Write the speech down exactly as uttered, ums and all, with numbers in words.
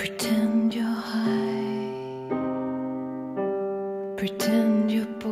Pretend you're high, pretend you're bored.